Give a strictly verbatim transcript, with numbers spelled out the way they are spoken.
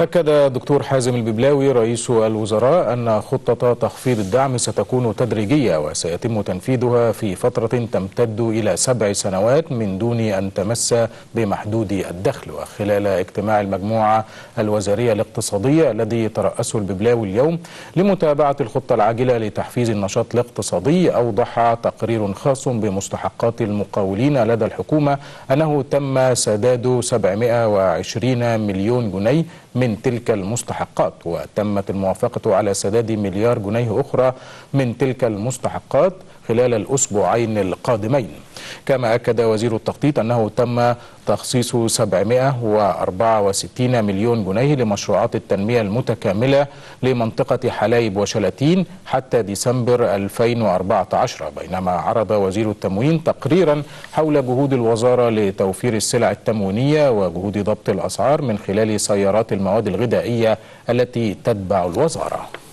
أكد الدكتور حازم الببلاوي رئيس الوزراء أن خطة تخفيض الدعم ستكون تدريجية وسيتم تنفيذها في فترة تمتد إلى سبع سنوات من دون أن تمس بمحدود الدخل. وخلال اجتماع المجموعة الوزارية الاقتصادية الذي ترأسه الببلاوي اليوم لمتابعة الخطة العاجلة لتحفيز النشاط الاقتصادي، أوضح تقرير خاص بمستحقات المقاولين لدى الحكومة أنه تم سداد سبعمائة وعشرين مليون جنيه من تلك المستحقات، وتمت الموافقة على سداد مليار جنيه أخرى من تلك المستحقات خلال الأسبوعين القادمين. كما أكد وزير التخطيط أنه تم تخصيص سبعمائة وأربعة وستين مليون جنيه لمشروعات التنمية المتكاملة لمنطقة حلايب وشلاتين حتى ديسمبر ألفين وأربعة عشر، بينما عرض وزير التموين تقريرا حول جهود الوزارة لتوفير السلع التموينية وجهود ضبط الأسعار من خلال سيارات المواد الغذائية التي تتبع الوزارة.